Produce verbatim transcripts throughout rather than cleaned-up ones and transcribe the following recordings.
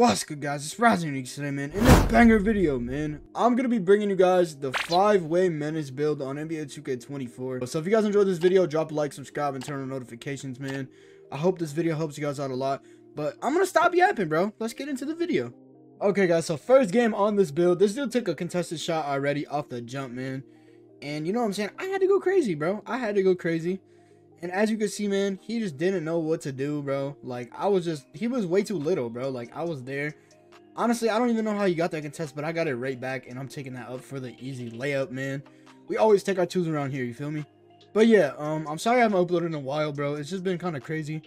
What's good, guys? It's Rising Unique today, man. In this banger video, man, I'm gonna be bringing you guys the five-way menace build on N B A two K twenty-four. So if you guys enjoyed this video, drop a like, subscribe, and turn on notifications, man. I hope this video helps you guys out a lot. But I'm gonna stop yapping, bro. Let's get into the video. Okay, guys. So first game on this build, this dude took a contested shot already off the jump, man. And you know what I'm saying? I had to go crazy, bro. I had to go crazy. And as you can see, man, he just didn't know what to do, bro. Like, I was just... He was way too little, bro. Like, I was there. Honestly, I don't even know how you got that contest, but I got it right back, and I'm taking that up for the easy layup, man. We always take our twos around here, you feel me? But, yeah, um, I'm sorry I haven't uploaded in a while, bro. It's just been kind of crazy.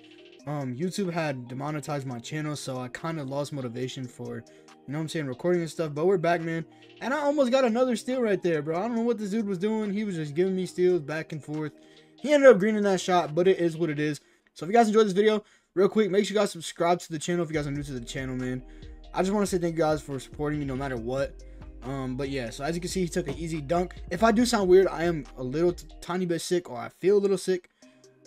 Um, YouTube had demonetized my channel, so I kind of lost motivation for, you know what I'm saying, recording and stuff. But we're back, man. And I almost got another steal right there, bro. I don't know what this dude was doing. He was just giving me steals back and forth. He ended up greening that shot, but it is what it is. So if you guys enjoyed this video, real quick, make sure you guys subscribe to the channel if you guys are new to the channel, man. I just want to say thank you guys for supporting me no matter what. Um, but yeah, so as you can see, he took an easy dunk. If I do sound weird, I am a little tiny bit sick, or I feel a little sick.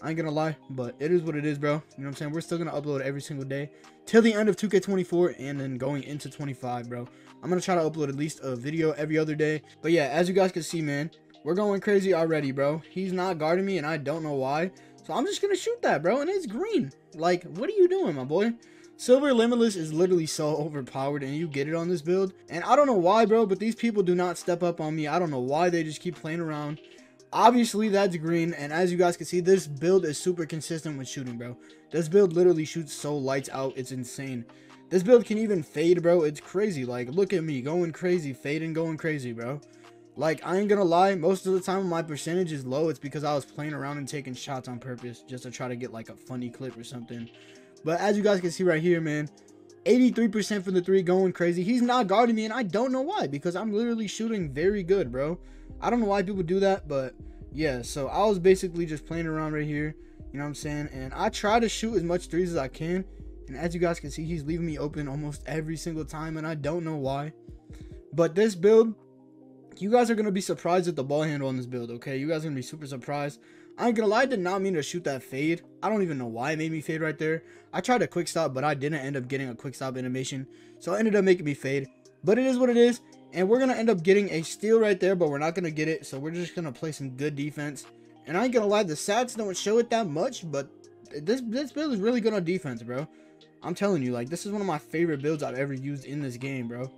I ain't gonna lie, but it is what it is, bro. You know what I'm saying? We're still gonna upload every single day till the end of two K twenty-four and then going into twenty-five, bro. I'm gonna try to upload at least a video every other day. But yeah, as you guys can see, man, we're going crazy already, bro. He's not guarding me, and I don't know why. So I'm just going to shoot that, bro, and it's green. Like, what are you doing, my boy? Silver Limitless is literally so overpowered, and you get it on this build. And I don't know why, bro, but these people do not step up on me. I don't know why. They just keep playing around. Obviously, that's green, and as you guys can see, this build is super consistent with shooting, bro. This build literally shoots so lights out. It's insane. This build can even fade, bro. It's crazy. Like, look at me going crazy, fading, going crazy, bro. Like, I ain't gonna lie, most of the time my percentage is low. It's because I was playing around and taking shots on purpose just to try to get, like, a funny clip or something. But as you guys can see right here, man, eighty-three percent for the three, going crazy. He's not guarding me, and I don't know why, because I'm literally shooting very good, bro. I don't know why people do that, but, yeah, so I was basically just playing around right here, you know what I'm saying? And I try to shoot as much threes as I can, and as you guys can see, he's leaving me open almost every single time, and I don't know why. But this build... You guys are going to be surprised at the ball handle on this build, okay? You guys are going to be super surprised. I ain't going to lie, I did not mean to shoot that fade. I don't even know why it made me fade right there. I tried a quick stop, but I didn't end up getting a quick stop animation. So it ended up making me fade. But it is what it is. And we're going to end up getting a steal right there, but we're not going to get it. So we're just going to play some good defense. And I ain't going to lie, the stats don't show it that much, but this, this build is really good on defense, bro. I'm telling you, like, this is one of my favorite builds I've ever used in this game, bro.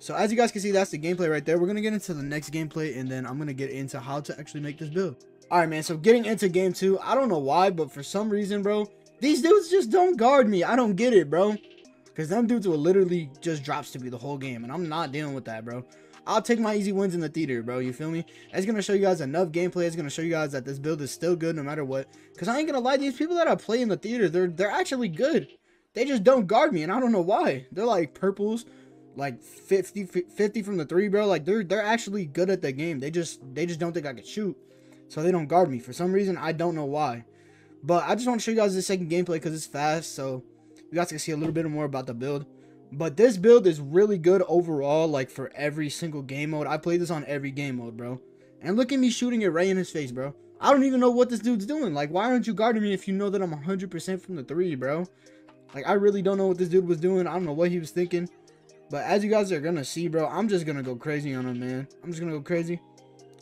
So as you guys can see, that's the gameplay right there. We're going to get into the next gameplay, and then I'm going to get into how to actually make this build. All right, man, so getting into game two, I don't know why, but for some reason, bro, these dudes just don't guard me. I don't get it, bro, because them dudes will literally just drops to me the whole game, and I'm not dealing with that, bro. I'll take my easy wins in the theater, bro. You feel me? It's going to show you guys enough gameplay. It's going to show you guys that this build is still good no matter what, because I ain't going to lie, these people that I play in the theater, they're, they're actually good. They just don't guard me, and I don't know why. They're like purples. Like fifty from the three, bro. Like, they're they're actually good at the game. They just they just don't think I could shoot, so they don't guard me for some reason. I don't know why, but I just want to show you guys the second gameplay because it's fast, so you guys can see a little bit more about the build. But this build is really good overall, like for every single game mode. I played this on every game mode, bro. And look at me shooting it right in his face, bro. I don't even know what this dude's doing. Like, why aren't you guarding me if you know that I'm one hundred percent from the three, bro? Like, I really don't know what this dude was doing. I don't know what he was thinking. But as you guys are going to see, bro, I'm just going to go crazy on him, man. I'm just going to go crazy.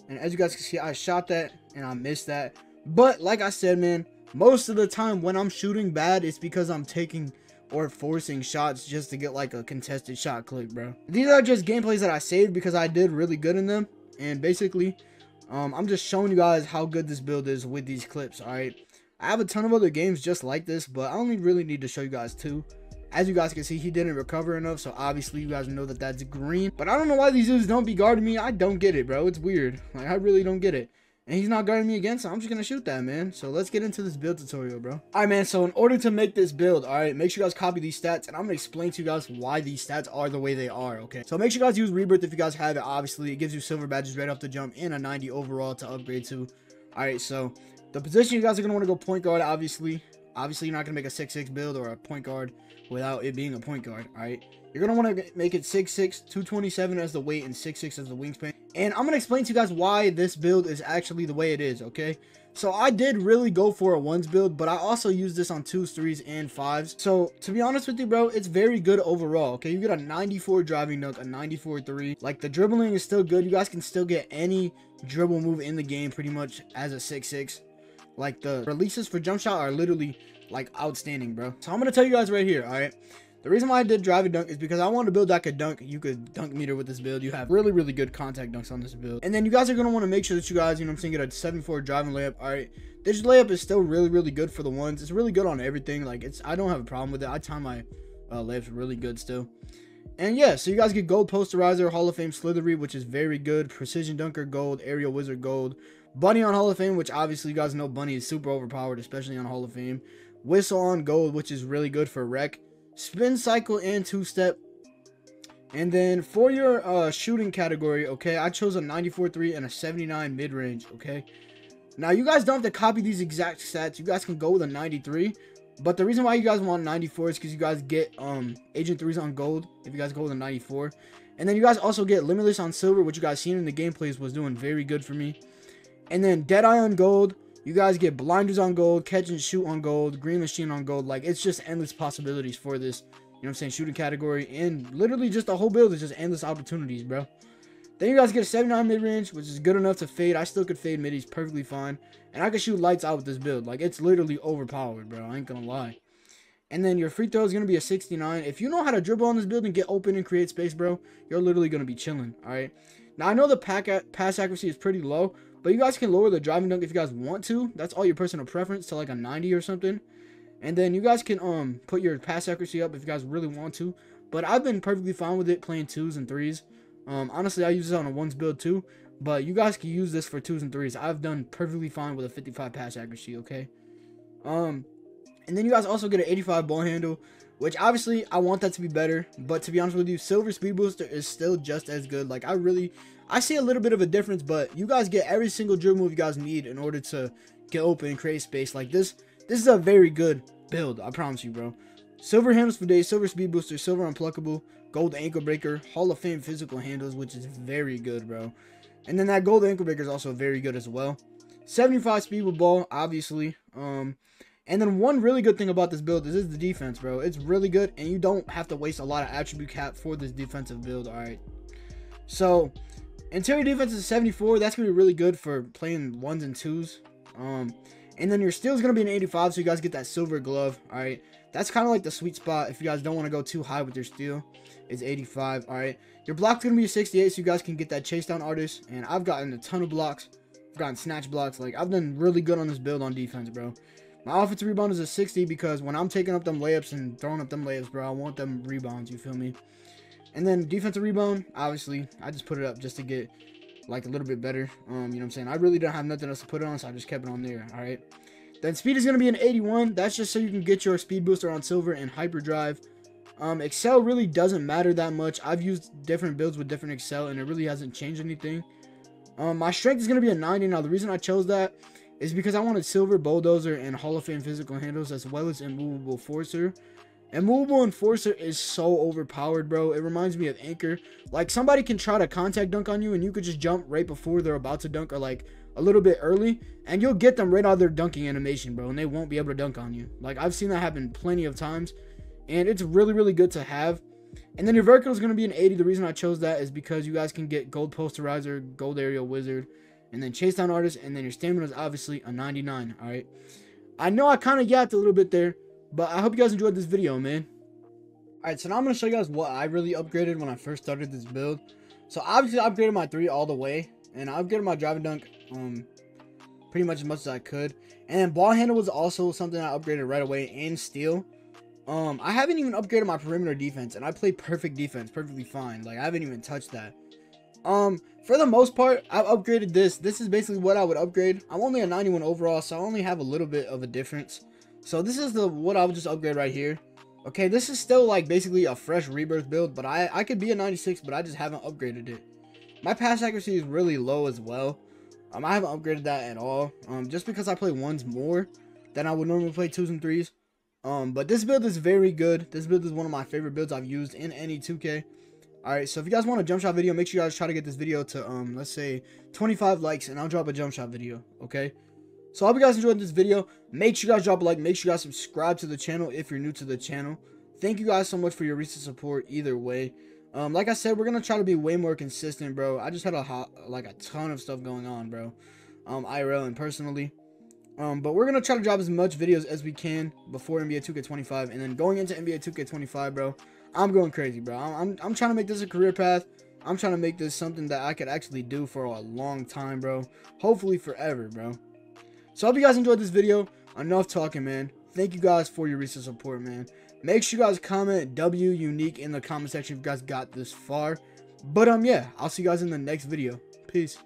And as you guys can see, I shot that and I missed that. But like I said, man, most of the time when I'm shooting bad, it's because I'm taking or forcing shots just to get like a contested shot clip, bro. These are just gameplays that I saved because I did really good in them. And basically, um, I'm just showing you guys how good this build is with these clips, all right? I have a ton of other games just like this, but I only really need to show you guys two. As you guys can see, he didn't recover enough, so obviously you guys know that that's green. But I don't know why these dudes don't be guarding me. I don't get it, bro. It's weird. Like, I really don't get it. And he's not guarding me again, so I'm just going to shoot that, man. So let's get into this build tutorial, bro. All right, man, so in order to make this build, all right, make sure you guys copy these stats, and I'm going to explain to you guys why these stats are the way they are, okay? So make sure you guys use Rebirth if you guys have it, obviously. It gives you silver badges right off the jump and a ninety overall to upgrade to. All right, so the position you guys are going to want to go point guard, obviously. Obviously, you're not going to make a six six build or a point guard without it being a point guard, all right? You're going to want to make it six six, two twenty-seven as the weight, and six six as the wingspan. And I'm going to explain to you guys why this build is actually the way it is, okay? So I did really go for a ones build, but I also used this on twos, threes, and fives. So to be honest with you, bro, it's very good overall. Okay, you get a ninety-four driving dunk, a ninety-four three. Like, the dribbling is still good. You guys can still get any dribble move in the game pretty much as a six six. Like, the releases for jump shot are literally like outstanding, bro. So I'm gonna tell you guys right here, all right? The reason why I did drive a dunk is because I wanted to build like a dunk. You could dunk meter with this build. You have really, really good contact dunks on this build. And then you guys are going to want to make sure that you guys, you know what I'm saying, get a seven four driving layup. All right. This layup is still really, really good for the ones. It's really good on everything. Like, it's, I don't have a problem with it. I time my uh, layups really good still. And yeah, so you guys get gold posterizer, Hall of Fame slithery, which is very good. Precision dunker gold, aerial wizard gold. Bunny on Hall of Fame, which obviously you guys know Bunny is super overpowered, especially on Hall of Fame. Whistle on gold, which is really good for wreck. Spin cycle and two-step. And then for your uh shooting category, okay, I chose a ninety-four three and a seventy-nine mid-range. Okay, now you guys don't have to copy these exact stats. You guys can go with a ninety-three, but the reason why you guys want ninety-four is because you guys get um agent threes on gold if you guys go with a ninety-four. And then you guys also get limitless on silver, which you guys seen in the gameplays was doing very good for me. And then Deadeye on gold. You guys get blinders on gold, catch and shoot on gold, green machine on gold. Like, it's just endless possibilities for this, you know what I'm saying, shooting category. And literally just the whole build is just endless opportunities, bro. Then you guys get a seventy-nine mid-range, which is good enough to fade. I still could fade middies perfectly fine. And I could shoot lights out with this build. Like, it's literally overpowered, bro. I ain't gonna lie. And then your free throw is gonna be a sixty-nine. If you know how to dribble on this build and get open and create space, bro, you're literally gonna be chilling, all right? Now, I know the pack pass accuracy is pretty low, but you guys can lower the driving dunk if you guys want to. That's all your personal preference, to like a ninety or something. And then you guys can um put your pass accuracy up if you guys really want to. But I've been perfectly fine with it playing twos and threes. Um, honestly, I use this on a ones build too. But you guys can use this for twos and threes. I've done perfectly fine with a fifty-five pass accuracy, okay? Um, and then you guys also get an eighty-five ball handle, which obviously I want that to be better. But to be honest with you, Silver Speed Booster is still just as good. Like, I really... I see a little bit of a difference, but you guys get every single dribble move you guys need in order to get open and create space. Like, this, this is a very good build, I promise you, bro. Silver Handles for Days, Silver Speed Booster, Silver Unpluckable, Gold Ankle Breaker, Hall of Fame Physical Handles, which is very good, bro. And then that Gold Ankle Breaker is also very good as well. seventy-five Speed with Ball, obviously. Um, and then one really good thing about this build is, is the defense, bro. It's really good, and you don't have to waste a lot of attribute cap for this defensive build, all right? So... interior defense is seventy-four. That's going to be really good for playing ones and twos. Um, and then your steal is going to be an eighty-five, so you guys get that silver glove. All right. That's kind of like the sweet spot if you guys don't want to go too high with your steal. It's eighty-five. All right. Your block's going to be a sixty-eight, so you guys can get that chase down artist. And I've gotten a ton of blocks. I've gotten snatch blocks. Like, I've done really good on this build on defense, bro. My offensive rebound is a sixty because when I'm taking up them layups and throwing up them layups, bro, I want them rebounds. You feel me? And then defensive rebound, obviously, I just put it up just to get, like, a little bit better. Um, you know what I'm saying? I really don't have nothing else to put it on, so I just kept it on there, all right? Then speed is going to be an eighty-one. That's just so you can get your speed booster on silver and hyperdrive. Um, Excel really doesn't matter that much. I've used different builds with different Excel, and it really hasn't changed anything. Um, my strength is going to be a ninety. Now, the reason I chose that is because I wanted silver, bulldozer, and Hall of Fame physical handles, as well as immovable enforcer. Immovable Enforcer is so overpowered, bro. It reminds me of Anchor. Like, somebody can try to contact dunk on you, and you could just jump right before they're about to dunk, or like a little bit early, and you'll get them right out of their dunking animation, bro, and they won't be able to dunk on you. Like, I've seen that happen plenty of times, and it's really, really good to have. And then your vertical is going to be an eighty. The reason I chose that is because you guys can get gold posterizer, gold aerial wizard, and then chase down artist, and then your stamina is obviously a ninety-nine. All right, I know I kind of yapped a little bit there, but I hope you guys enjoyed this video, man. Alright, so now I'm going to show you guys what I really upgraded when I first started this build. So, obviously, I upgraded my three all the way. And I upgraded my driving dunk um, pretty much as much as I could. And then ball handle was also something I upgraded right away. And steal. Um, I haven't even upgraded my perimeter defense. And I play perfect defense perfectly fine. Like, I haven't even touched that. Um, for the most part, I've upgraded this. This is basically what I would upgrade. I'm only a ninety-one overall, so I only have a little bit of a difference. So this is the what I would just upgrade right here. Okay, this is still like basically a fresh rebirth build, but I, I could be a ninety-six, but I just haven't upgraded it. My pass accuracy is really low as well. Um, I haven't upgraded that at all. Um, just because I play ones more than I would normally play twos and threes. Um, but this build is very good. This build is one of my favorite builds I've used in any two K. Alright, so if you guys want a jump shot video, make sure you guys try to get this video to, um, let's say twenty-five likes, and I'll drop a jump shot video, okay? So I hope you guys enjoyed this video. Make sure you guys drop a like. Make sure you guys subscribe to the channel if you're new to the channel. Thank you guys so much for your recent support either way. Um, like I said, we're going to try to be way more consistent, bro. I just had a hot, like a ton of stuff going on, bro. Um, I R L and personally. Um, but we're going to try to drop as much videos as we can before N B A two K twenty-five. And then going into N B A two K twenty-five, bro, I'm going crazy, bro. I'm, I'm trying to make this a career path. I'm trying to make this something that I could actually do for a long time, bro. Hopefully forever, bro. So I hope you guys enjoyed this video. Enough talking, man. Thank you guys for your recent support, man. Make sure you guys comment W Unique in the comment section if you guys got this far. But um yeah, I'll see you guys in the next video. Peace.